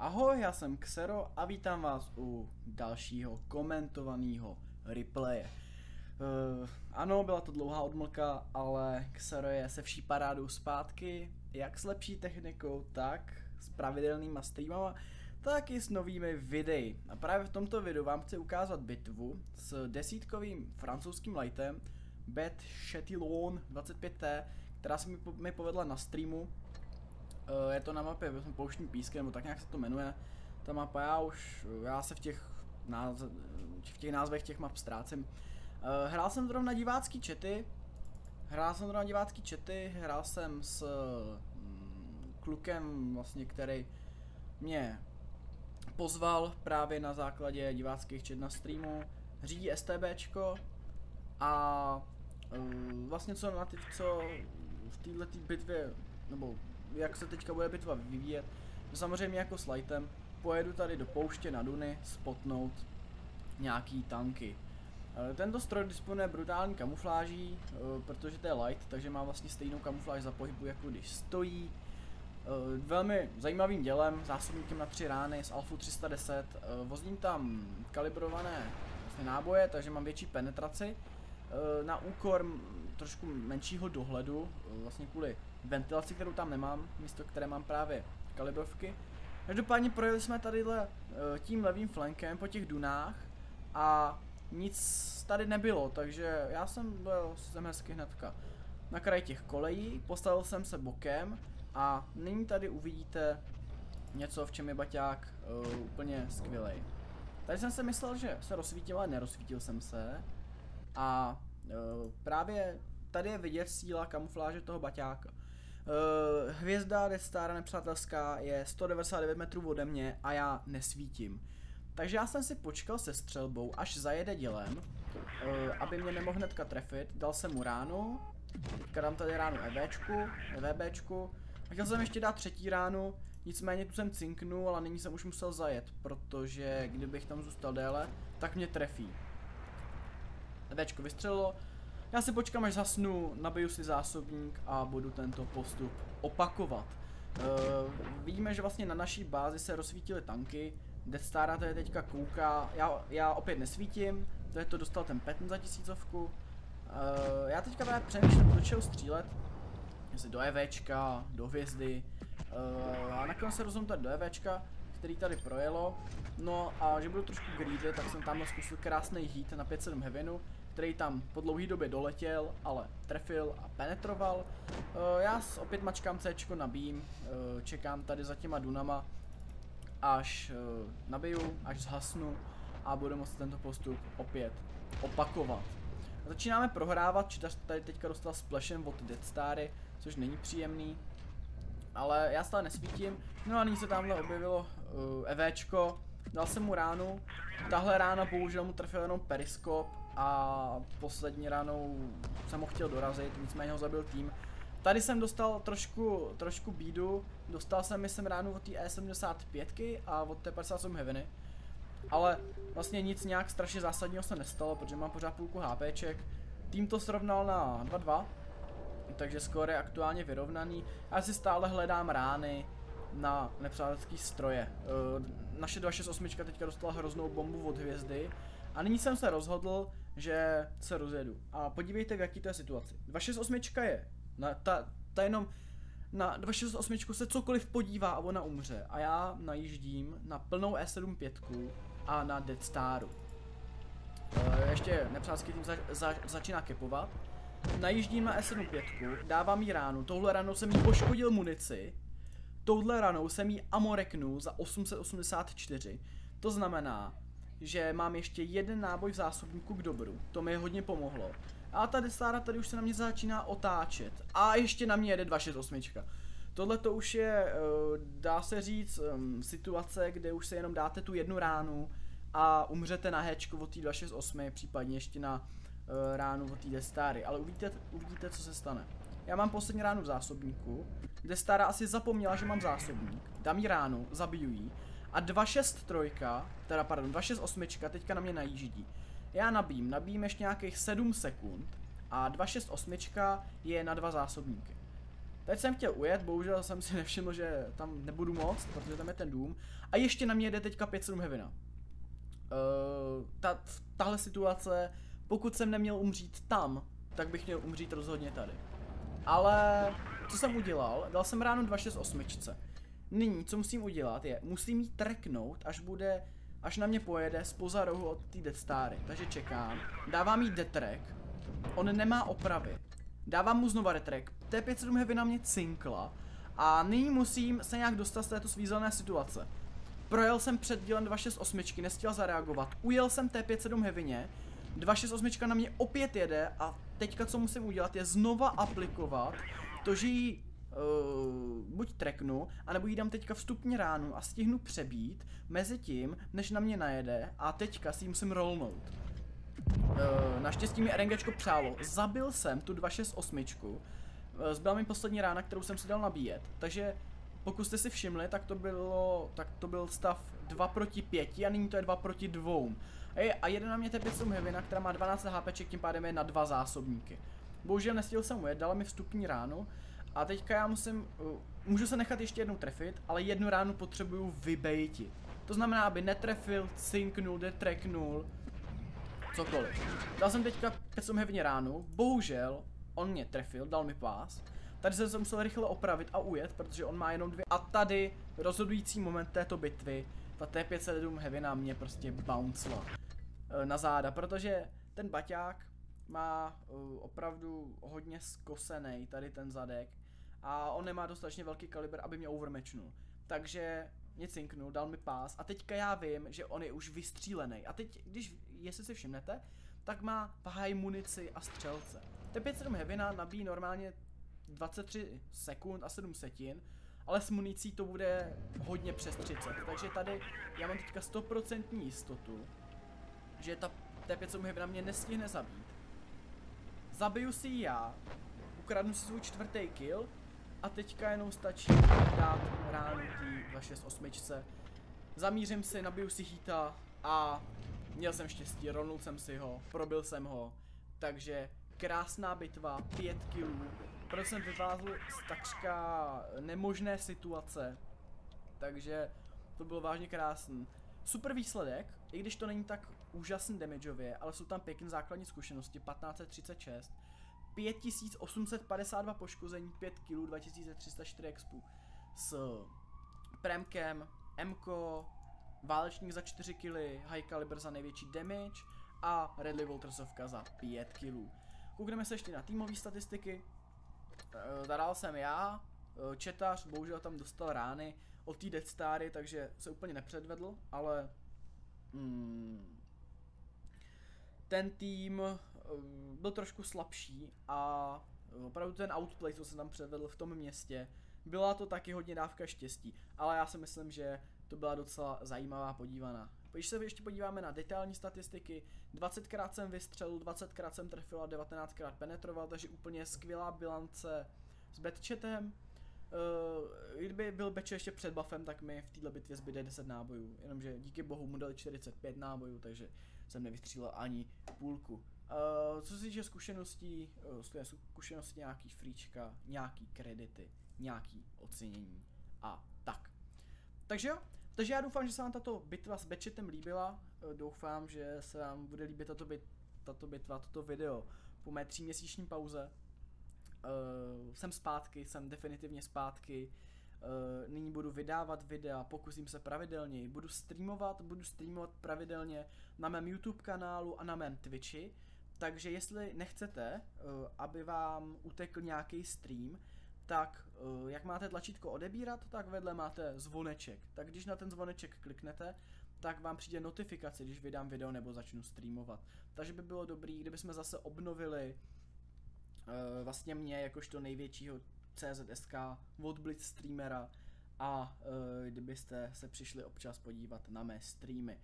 Ahoj, já jsem Xero a vítám vás u dalšího komentovaného replaye. Ano, byla to dlouhá odmlka, ale Xero je se vší parádou zpátky, jak s lepší technikou, tak s pravidelnýma streamama, tak i s novými videi. A právě v tomto videu vám chci ukázat bitvu s desítkovým francouzským lightem Bat-Châtillon 25 t, která se mi povedla na streamu. Je to na mapě Pouštní písky, nebo tak nějak se to jmenuje. Ta mapa, já se v těch názvech těch map ztrácím. Hrál jsem zrovna divácký chaty. Hrál jsem s klukem, vlastně, který mě pozval právě na základě diváckých chat na streamu. Řídí STBčko a vlastně co v této bitvě, nebo jak se teďka bude bitva vyvíjet. Samozřejmě jako s lightem pojedu tady do pouště na duny spotnout nějaký tanky. Tento stroj disponuje brutální kamufláží, protože to je light, takže má vlastně stejnou kamufláž za pohybu, jako když stojí. Velmi zajímavým dělem, zásobníkem na 3 rány z Alfu 310. Vozím tam kalibrované vlastně náboje, takže mám větší penetraci. Na úkor trošku menšího dohledu, vlastně kvůli ventilaci, kterou tam nemám, místo které mám právě kalibrovky. Každopádně projeli jsme tadyhle tím levým flankem po těch dunách a nic tady nebylo, takže já jsem hezky hnedka na kraji těch kolejí, postavil jsem se bokem a nyní tady uvidíte něco, v čem je baťák úplně skvělej. Tady jsem si myslel, že se rozsvítil, ale nerozsvítil jsem se a právě tady je vidět síla kamufláže toho baťáka. Hvězda Death Star nepřátelská je 199 metrů ode mě a já nesvítím. Takže já jsem si počkal se střelbou, až zajede dělem, aby mě nemohl hnedka trefit. Dal jsem mu ránu, teďka dám tady ránu EVBčku. A chtěl jsem ještě dát třetí ránu, nicméně tu jsem cinknul, ale nyní jsem už musel zajet, protože kdybych tam zůstal déle, tak mě trefí. EVčko vystřelilo. Já si počkám, až zasnu, nabiju si zásobník a budu tento postup opakovat. Vidíme, že vlastně na naší bázi se rozsvítily tanky. Death Star tady teďka kouká, já opět nesvítím, to je to, dostal ten petn za 1000. Já teďka právě přemýšlím, do čeho střílet, jestli do EVčka, do hvězdy, a nakonec se rozhodnu tady do EVčka, který tady projelo. No a že budu trošku greedy, tak jsem tam zkusil krásný hit na 57 Heavinu, který tam po dlouhé době doletěl, ale trefil a penetroval. Já opět mačkám Cčko, nabím, čekám tady za těma dunama, až nabiju, až zhasnu a budu moct tento postup opět opakovat. Začínáme prohrávat, čitař tady teďka dostal splashem od Death Stary, což není příjemný, ale já stále nesvítím. No a nyní se tamhle objevilo EVčko, dal jsem mu ránu, tahle rána bohužel mu trefil jenom periskop a poslední ránou jsem ho chtěl dorazit, nicméně ho zabil tým. Tady jsem dostal trošku bídu, dostal jsem ránu od té E75 a od té 57 Heavy, ale vlastně nic nějak strašně zásadního se nestalo, protože mám pořád půlku HPček. Tým to srovnal na 2-2, takže skóre je aktuálně vyrovnaný. Já si stále hledám rány na nepřátelský stroje. Naše 268 teďka dostala hroznou bombu od hvězdy a nyní jsem se rozhodl, že se rozjedu. A podívejte, v jaký to je situaci. 268 je. Ta jenom na 268 se cokoliv podívá a ona umře. A já najíždím na plnou E75 a na Death Staru. Ještě nepřátelský tým začíná kepovat. Najíždím na E75, dávám jí ránu. Touhle ranou jsem jí poškodil munici. Touhle ranou jsem jí amoreknul za 884. To znamená, že mám ještě jeden náboj v zásobníku k dobru. To mi hodně pomohlo. A ta Death Star tady už se na mě začíná otáčet. A ještě na mě jede 268. Tohle to už je, dá se říct, situace, kde už se jenom dáte tu jednu ránu a umřete na hečku od té 268, případně ještě na ránu od té Death Stary. Ale uvidíte, co se stane. Já mám poslední ránu v zásobníku. Death Star asi zapomněla, že mám zásobník. Dám jí ránu, zabiju ji. A 268 teďka na mě najíždí. Já nabím ještě nějakých 7 sekund a 268 je na 2 zásobníky. Teď jsem chtěl ujet, bohužel jsem si nevšiml, že tam nebudu moc, protože tam je ten dům. A ještě na mě jde teďka 57 Heavy. Tahle situace, pokud jsem neměl umřít tam, tak bych měl umřít rozhodně tady. Ale co jsem udělal? Dal jsem ráno 268. Nyní, co musím udělat, je, musím jí tracknout, až na mě pojede spoza rohu od té Death Stary. Takže čekám, dávám jí detrack, on nemá opravy. Dávám mu znova retrack, T57 Heavy na mě cinkla a nyní musím se nějak dostat z této svízelné situace. Projel jsem před dílem 268, nestihl zareagovat, ujel jsem T57 Heavyně, 268 na mě opět jede a teďka co musím udělat je znova aplikovat to, že ji buď tracknu, anebo jí dám teďka vstupně ránu a stihnu přebít mezi tím, než na mě najede a teďka si ji musím rollnout. Naštěstí mi RNGčko přálo, zabil jsem tu 268, zbyla mi poslední rána, kterou jsem si dal nabíjet, takže pokud jste si všimli, tak to byl stav 2:5 a nyní to je 2:2. A jede na mě T57 Heavy, která má 12 HPček, tím pádem je na 2 zásobníky. Bohužel nestihl jsem ujet, dala mi vstupní ránu a teďka já musím, můžu se nechat ještě jednou trefit, ale jednu ránu potřebuju vybejtit. To znamená, aby netrefil, cinknul, detracknul, cokoliv. Dal jsem teďka 57 Heavy ránu, bohužel on mě trefil, dal mi pás. Tady jsem se musel rychle opravit a ujet, protože on má jenom 2. A tady rozhodující moment této bitvy, ta T57 Heavy na mě prostě bouncela na záda, protože ten baťák má opravdu hodně skosený tady ten zadek a on nemá dostatečně velký kalibr, aby mě overmatchnul. Takže mě cinknul, dal mi pás a teďka já vím, že on je už vystřílený. A teď, jestli si všimnete, tak má pahaj munici a střelce. T57 Heavy nabíjí normálně 23 sekund a 7 setin, ale s municí to bude hodně přes 30, takže tady já mám teďka 100% jistotu, že ta T57 Heavy na mě nestihne zabít. Zabiju si ji já, ukradnu si svůj čtvrtý kill a teďka jenom stačí dát ránu tý 268, zamířím si, nabiju si hita a měl jsem štěstí, rolnul jsem si ho, probil jsem ho, takže krásná bitva, 5 killů. Protože jsem vyvázl z takřka nemožné situace, takže to bylo vážně krásný. Super výsledek, i když to není tak úžasný damageově, ale jsou tam pěkné základní zkušenosti, 1536, 5852 poškození, 5 kg, 2304 expů s premkem, Mko, válečník za 4 kg, high caliber za největší damage a Redley Waltersovka za 5 kg. Koukneme se ještě na týmové statistiky. Zadal jsem já, četař, bohužel tam dostal rány od té Death Stary, takže se úplně nepředvedl, ale ten tým byl trošku slabší a opravdu ten outplay, co se tam předvedl v tom městě, byla to taky hodně dávka štěstí, ale já si myslím, že to byla docela zajímavá podívaná. Když se ještě podíváme na detailní statistiky, 20krát jsem vystřelil, 20krát jsem trefil a 19krát penetroval, takže úplně skvělá bilance s Bat-Châtem. Kdyby byl Bat-Chât ještě před buffem, tak mi v této bitvě zbyde 10 nábojů, jenomže díky bohu mu dali 45 nábojů, takže jsem nevystřílel ani půlku. Co se týče zkušeností, zkušenosti nějaký fríčka, nějaký kredity, nějaký ocenění a tak. Takže jo. Takže já doufám, že se vám tato bitva s Bat-Châtem líbila, doufám, že se vám bude líbit tato video po mé 3měsíční pauze. Jsem zpátky, jsem definitivně zpátky, nyní budu vydávat videa, pokusím se pravidelně, budu streamovat pravidelně na mém YouTube kanálu a na mém Twitchi, takže jestli nechcete, aby vám utekl nějaký stream, tak jak máte tlačítko odebírat, tak vedle máte zvoneček. Tak když na ten zvoneček kliknete, tak vám přijde notifikace, když vydám video nebo začnu streamovat. Takže by bylo dobrý, kdybychom zase obnovili vlastně mě jakožto největšího CZSK Vodblitz streamera a kdybyste se přišli občas podívat na mé streamy.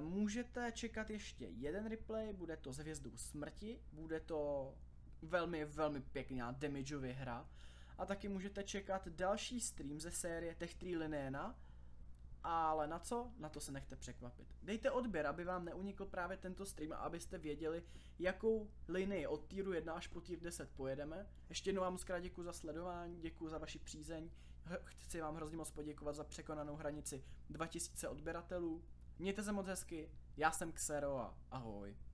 Můžete čekat ještě jeden replay, bude to s hvězdou smrti, bude to velmi, velmi pěkná damageově hra. A taky můžete čekat další stream ze série Tech 3 Linéna ale na co? Na to se nechte překvapit. Dejte odběr, aby vám neunikl právě tento stream a abyste věděli, jakou linii od týru 1 až po týr 10 pojedeme. Ještě jednou vám moc krát děkuji za sledování, děkuji za vaši přízeň, chci vám hrozně moc poděkovat za překonanou hranici 2000 odběratelů. Mějte se moc hezky, já jsem Xero a ahoj.